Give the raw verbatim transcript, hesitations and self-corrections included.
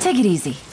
Take it easy.